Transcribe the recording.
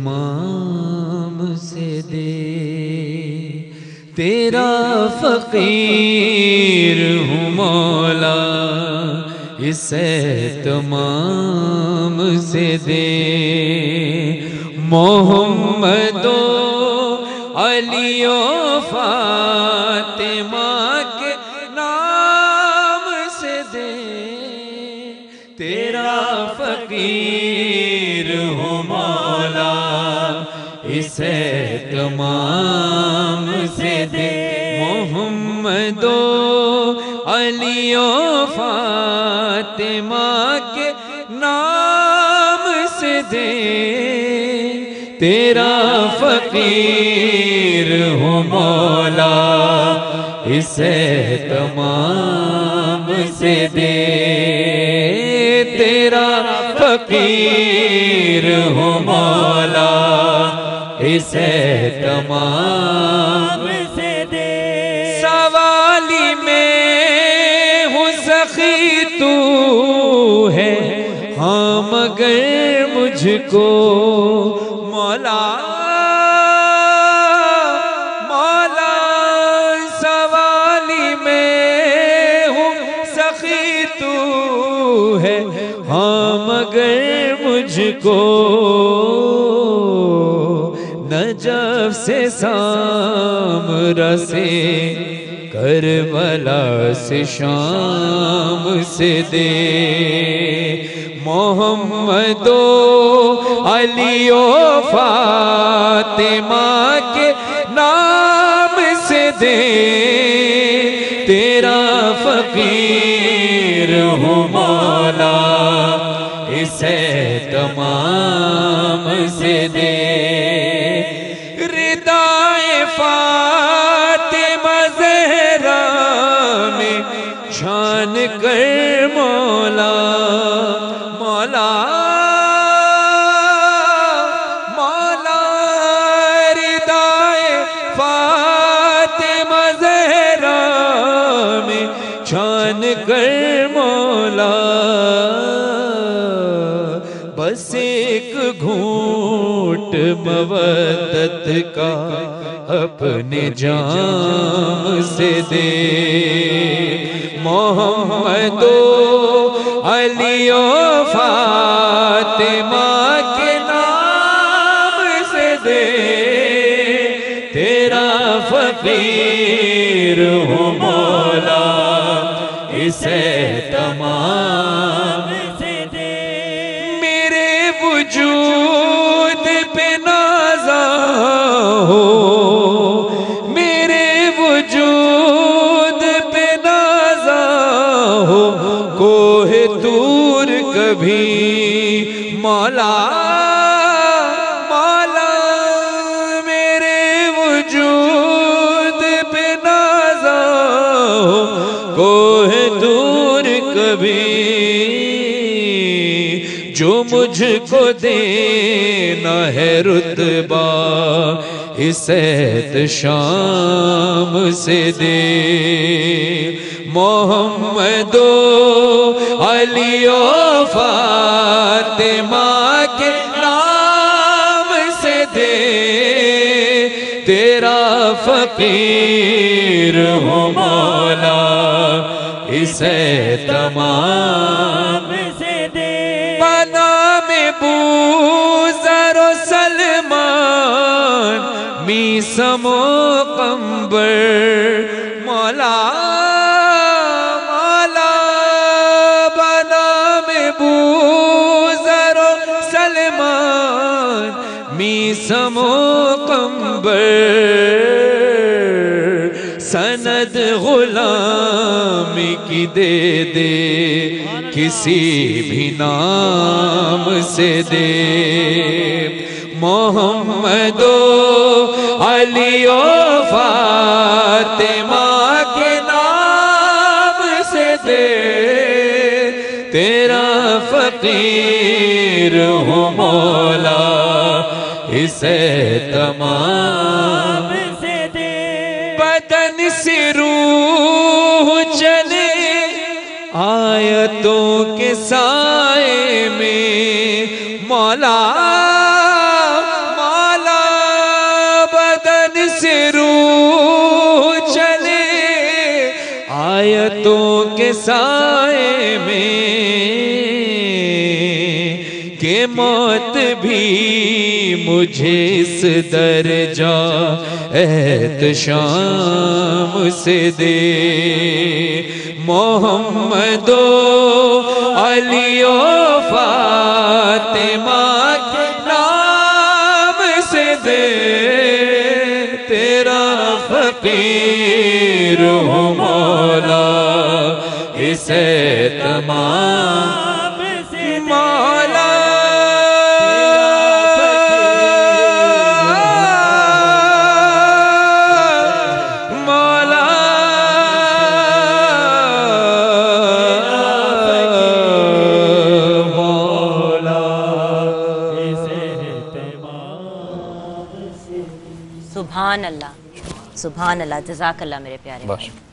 इमाम से दे। तेरा फकीर हूँ मौला इसे तमाम से दे। मोहम्मदो अलियो फातिमा के नाम से दे। तेरा फकीर हूँ मौला इसे तमाम से दे। मोहम्मदो अलियो फातिमा के नाम से दे। तेरा फकीर हूँ मौला इसे तमाम से दे। तेरा फकीर हूँ मौला इसे तमाम से दे। सवाली में हूँ सखी तू है, हाँ मगर मुझको मौला मौला। सवाली में हूँ सखी तू है, हाँ मगर मुझको नजब से शाम रसे करबला से शाम से दे। मोहम्मदो अलियो फातिमा के नाम से दे। तेरा फकीर हूँ मौला इसे तमाम से दे। रिदाए फातिमा ज़हरा में छान कर मौला मौला मौला। रिदाए फातिमा ज़हरा में छान कर मौला। बस एक घूंट मवदत का अपने जाम से दे। मोहम्मदो अलियो फातिमा के नाम से दे। तेरा फकीर हूँ मौला इसे तमाम से दे। मेरे वजूद पे नाज़ा हो, मेरे वजूद पे नाज़ा हो कोह तूर कभी मौला मौला। मेरे वजूद पे नाज़ा हो कोह तूर कभी। जो मुझको देना है रुतबा इसे शाम से दे। मोहम्मदो अलियो फातिमा के नाम से दे। तेरा फकीर हूँ मौला इसे तमाम से दे। बना में बूजर सलमान मीसमो कंबर मौला मौला। बना में बूजर सलमान मीसमो कंबर। सनद गुलामी की दे दे किसी भी नाम से दे। मोहम्मदो अलियो फातिमा के नाम से दे। तेरा फकीर हूँ मौला इसे तमाम से दे। बदन से रूह चले आयतों के साए में मौला के मौत भी मुझे इस दर्जा एहतशाम से दे। मोहम्मदो अलियो फातिमा के नाम से दे। तेरा फकीर हूँ मौला इसे तमाम सुभान अल्लाह, सुभान अल्लाह। जज़ाकल्लाह मेरे प्यारे।